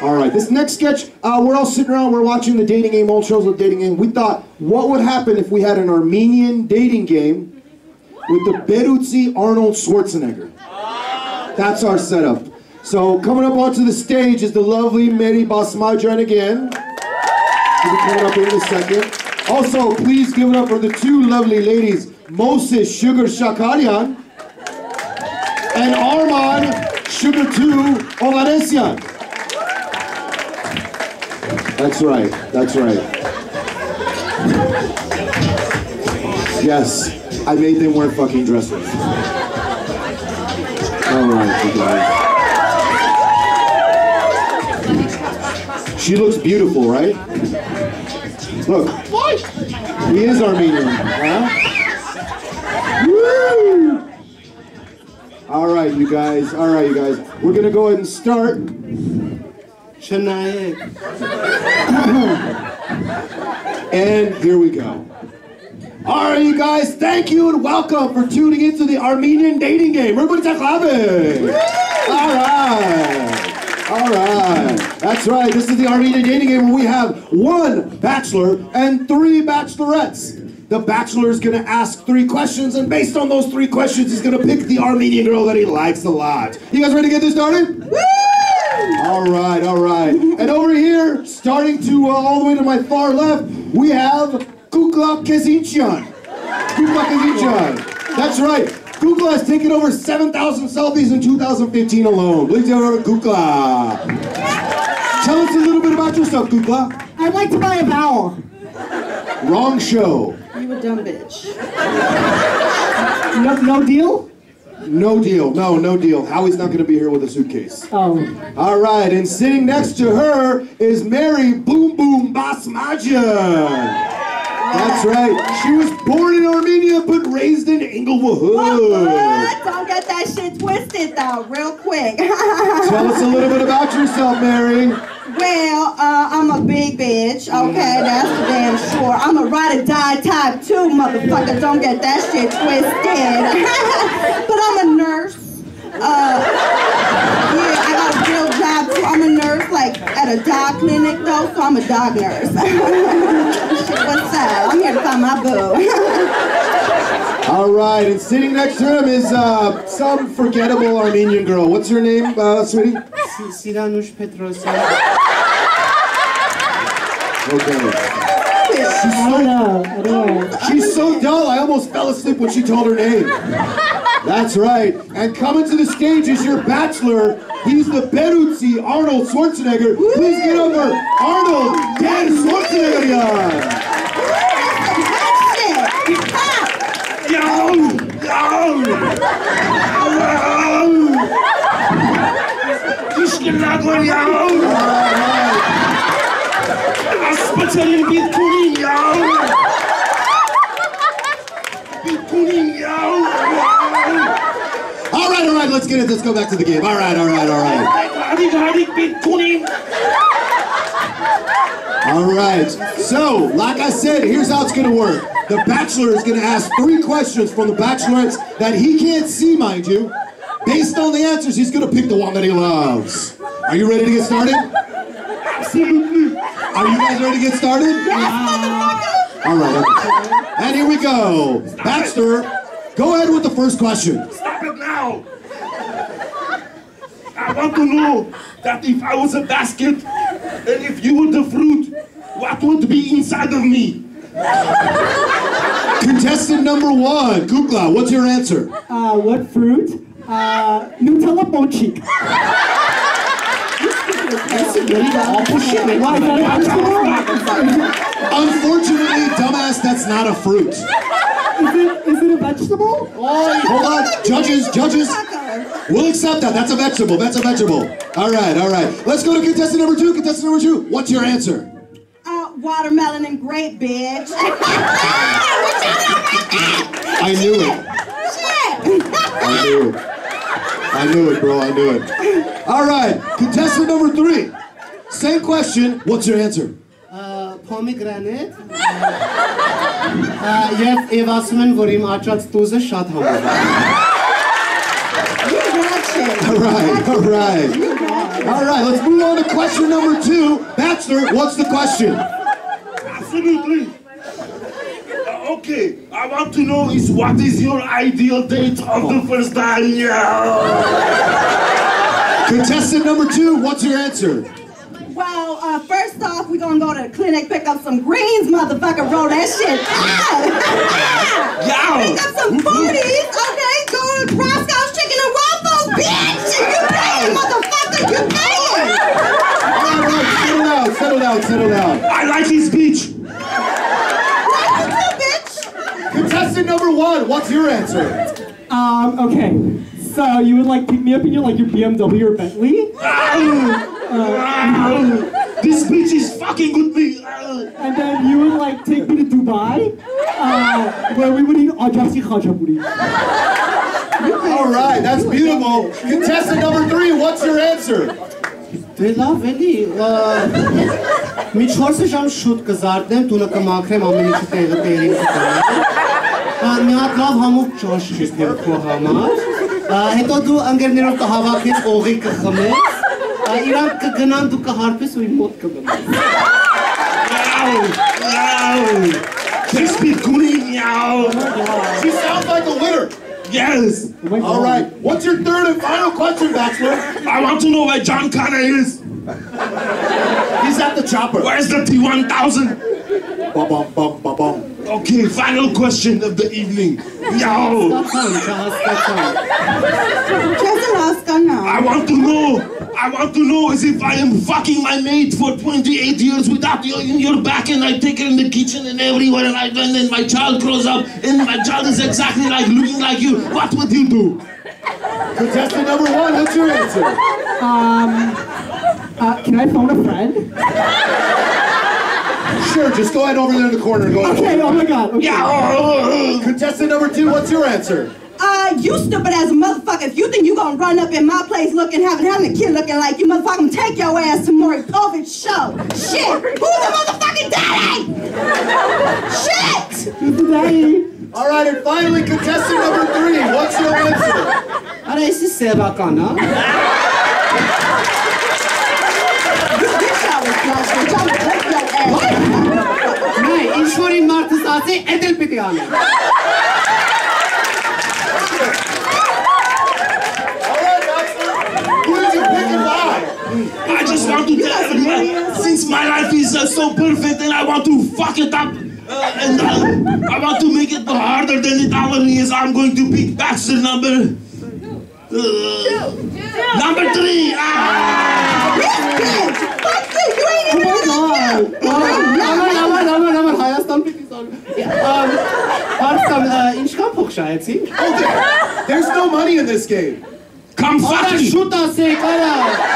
All right, this next sketch, we're all sitting around, we're watching the dating game, old shows with dating game. We thought, what would happen if we had an Armenian dating game with the Berutsi Arnold Schwarzenegger? That's our setup. So coming up onto the stage is the lovely Mary Basmadjian again. She'll be coming up in a second. Also, please give it up for the two lovely ladies, Moses Sugar Shakarian and Arman Sugar Two Oganesyan. That's right, that's right. Yes, I made them wear fucking dresses. All right, you guys. She looks beautiful, right? Look, he is Armenian, huh? Woo! All right, you guys. We're gonna go ahead and start. And here we go. All right, you guys, thank you and welcome for tuning into the Armenian dating game. Everybody take a clap. All right, that's right. This is the Armenian dating game where we have one bachelor and three bachelorettes. The bachelor is going to ask three questions, and based on those three questions, he's going to pick the Armenian girl that he likes a lot. You guys ready to get this started? Woo! Alright, alright. And over here, starting to all the way to my far left, we have Kukla Kezichan. Kukla Kezichan. That's right. Kukla has taken over 7,000 selfies in 2015 alone. Please give it over to Kukla. Tell us a little bit about yourself, Kukla. I'd like to buy a vowel. Wrong show. You a dumb bitch. No deal? No deal. No, no deal. Howie's not going to be here with a suitcase. Oh. All right, and sitting next to her is Mary Boom Boom Basmadjian. That's right. She was born in Armenia but raised in Inglewood. What? Don't get that shit twisted, though, real quick. Tell us a little bit about yourself, Mary. Well, I'm a big bitch, okay, that's for damn sure. I'm a ride-or-die type too, motherfucker, don't get that shit twisted. But I'm a nurse. Yeah, I got a real job too. I'm a nurse, like, at a dog clinic though, so I'm a dog nurse. What's up? I'm here to find my boo. All right, and sitting next to him is some forgettable Armenian girl. What's her name, sweetie? Sidanush Petrosyan. Okay. She's so dull, I almost fell asleep when she told her name. That's right. And coming to the stage is your bachelor. He's the Berutsi Arnold Schwarzenegger. Please get over Arnold Dan Schwarzenegger. All right, let's get it. Let's go back to the game. All right. All right, so, like I said, here's how it's going to work. The bachelor is going to ask three questions from the bachelorettes that he can't see, mind you. Based on the answers, he's going to pick the one that he loves. Are you ready to get started? Absolutely. Are you guys ready to get started? Yes, motherfucker! All right, and here we go. Baxter, go ahead with the first question. Stop it now! I want to know that if I was a basket, and if you were the fruit, what would be inside of me? Contestant number one, Kukla, what's your answer? What fruit? Nutella Bonchik. Unfortunately, dumbass, that's not a fruit. Is it a vegetable? Oh, hold on, judges. We'll accept that. That's a vegetable. All right, Let's go to contestant number two. What's your answer? Watermelon and grape, bitch. I knew it. Shit. I knew it, bro. All right, contestant number three. Same question, what's your answer? Pomegranate. Yes, Evasman Vorim Achat Tuza Shadham. All right, All right, let's move on to question number 2. Baxter, what's the question? Absolutely. Okay, I want to know is what is your ideal date of the first time? Yeah. Contestant number 2, what's your answer? Well, first off, we're gonna go to the clinic, pick up some greens, motherfucker, roll that shit out. Yeah. Pick up some booties, okay? Go to Roscoe's Chicken and Waffles, bitch! You paying, motherfucker, you paying! All right, settle down. I like his speech. Contestant number 1, what's your answer? Okay, so you would like pick me up in your, like, your BMW or Bentley? This speech is fucking good me! And then you would like take me to Dubai, where we would eat Ajasi Khajaburi. Alright, that's beautiful. Contestant number 3, what's your answer? Vela, Veli, mi chor se jam shut kazardem, tu na kamakrem, ameni chutega terin kazardem. Miat lav hamuk chosh chitnev ko hamar. Heto du angernerov ka havakis ogi ka khames. Iran ka ganan du ka harpes oi mot ka ganan. Wow! She's been cooling now. She sounds like a winner. Yes! Oh, all right, what's your third and final question, Bachelor? I want to know where John Connor is. He's at the chopper. Where's the T-1000? Ba-bum, bum, ba-bum. Okay, final question of the evening. Yo! I want to know as if I am fucking my maid for 28 years without you in your back, and I take her in the kitchen and everywhere, and then my child grows up and my child is exactly like looking like you. What would you do? Contestant number 1, what's your answer? Can I phone a friend? Sure, just go ahead over there in the corner. Go ahead. Okay, oh my god. Okay. Yeah. Contestant number 2, what's your answer? You stupid ass motherfucker. If you think you gonna run up in my place looking, having a kid looking like you, motherfucker, take your ass to Maury Povich show. Shit, who's the motherfucking daddy? Shit! Who's the daddy? All right, and finally, contestant number 3, what's your answer? All right, this is I just want to tell everyone, since my life is so perfect and I want to fuck it up, and I want to make it harder than it already is, I'm going to pick Baxter number... number 3! Ah! Okay. There's no money in this game. Come fucking shoot us,